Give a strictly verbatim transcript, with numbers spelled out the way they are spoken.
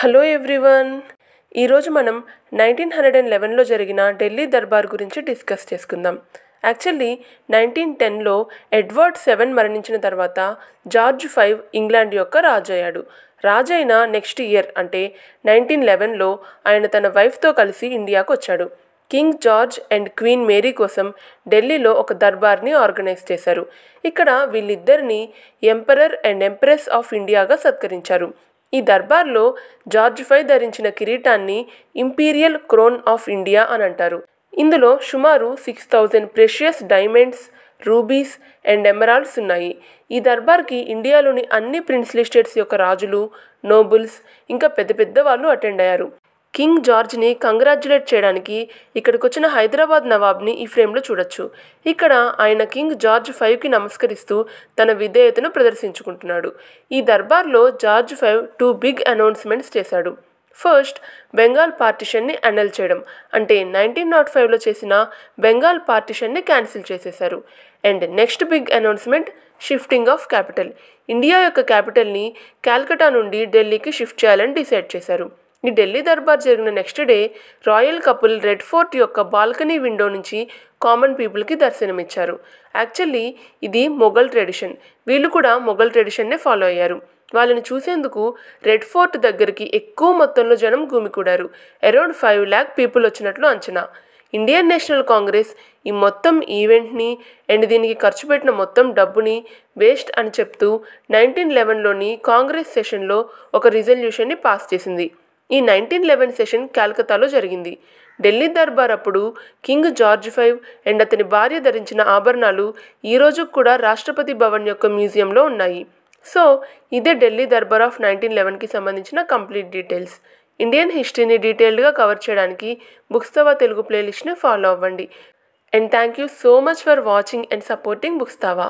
Hello everyone, ఈరోజు మనం nineteen hundred and లెవెన్లో జరిగిన ఢిల్లీ దర్బార్ గురించి డిస్కస్ చేసుకుందాం. యాక్చువల్లీ నైన్టీన్ టెన్లో ఎడ్వర్డ్ సెవెన్ మరణించిన తర్వాత జార్జ్ ఫైవ్ ఇంగ్లాండ్ యొక్క రాజు అయ్యాడు. రాజు అయిన నెక్స్ట్ ఇయర్ అంటే నైన్టీన్ లెవెన్లో ఆయన తన వైఫ్తో కలిసి ఇండియాకు వచ్చాడు. King George and queen Mary కోసం ఢిల్లీలో ఒక దర్బార్ని ఆర్గనైజ్ చేశారు. ఇక్కడ వీళ్ళిద్దరిని ఎంపరర్ అండ్ ఎంప్రెస్ ఆఫ్ ఇండియాగా సత్కరించారు. ఈ దర్బార్లో జార్జ్ ఫైవ్ ధరించిన కిరీటాన్ని ఇంపీరియల్ క్రోన్ ఆఫ్ ఇండియా అని అంటారు. ఇందులో సుమారు six thousand precious diamonds, rubies and emeralds ఉన్నాయి. ఈ దర్బార్కి ఇండియాలోని అన్ని ప్రిన్స్లీ స్టేట్స్ యొక్క రాజులు, నోబుల్స్, ఇంకా పెద్ద పెద్ద వాళ్ళు అటెండ్ అయ్యారు. కింగ్ జార్జ్ని కంగ్రాచ్యులేట్ చేయడానికి ఇక్కడికి వచ్చిన హైదరాబాద్ నవాబ్ని ఈ ఫ్రేమ్లో చూడొచ్చు. ఇక్కడ ఆయన కింగ్ జార్జ్ ఫైవ్కి నమస్కరిస్తూ తన విధేయతను ప్రదర్శించుకుంటున్నాడు. ఈ దర్బార్లో George five two big announcements చేశాడు. ఫస్ట్, బెంగాల్ పార్టిషన్ని అనల్ చేయడం, అంటే నైన్టీన్ నాట్ ఫైవ్లో చేసిన బెంగాల్ పార్టిషన్ని క్యాన్సిల్ చేసేశారు. And next big announcement, shifting of capital. India యొక్క క్యాపిటల్ని కాల్కటా నుండి ఢిల్లీకి షిఫ్ట్ చేయాలని డిసైడ్ చేశారు. ఈ ఢిల్లీ దర్బార్ జరిగిన next day royal couple Red Fort యొక్క బాల్కనీ విండో నుంచి కామన్ పీపుల్కి దర్శనమిచ్చారు. యాక్చువల్లీ ఇది మొఘల్ ట్రెడిషన్, వీళ్ళు కూడా మొఘల్ ట్రెడిషన్నే ఫాలో అయ్యారు. వాళ్ళని చూసేందుకు రెడ్ ఫోర్ట్ దగ్గరికి ఎక్కువ మొత్తంలో జనం గుమికూడారు. అరౌండ్ ఫైవ్ ల్యాక్ పీపుల్ వచ్చినట్లు అంచనా. ఇండియన్ నేషనల్ కాంగ్రెస్ ఈ మొత్తం ఈవెంట్ని అండ్ దీనికి ఖర్చు పెట్టిన మొత్తం డబ్బుని వేస్ట్ అని చెప్తూ నైన్టీన్ లెవెన్లోని కాంగ్రెస్ సెషన్లో ఒక రిజల్యూషన్ని పాస్ చేసింది. ఈ నైన్టీన్ లెవెన్ సెషన్ కలకత్తాలో జరిగింది. ఢిల్లీ దర్బార్ అప్పుడు కింగ్ జార్జ్ ఫైవ్ అండ్ అతని భార్య ధరించిన ఆభరణాలు ఈరోజు కూడా రాష్ట్రపతి భవన్ యొక్క మ్యూజియంలో ఉన్నాయి. సో ఇదే ఢిల్లీ దర్బార్ ఆఫ్ నైన్టీన్ లెవెన్కి సంబంధించిన కంప్లీట్ డీటెయిల్స్. ఇండియన్ హిస్టరీని డీటెయిల్డ్గా కవర్ చేయడానికి బుక్స్తావా తెలుగు ప్లేలిస్ట్ని ఫాలో అవ్వండి. And thank you so much for watching and supporting బుక్స్తావా.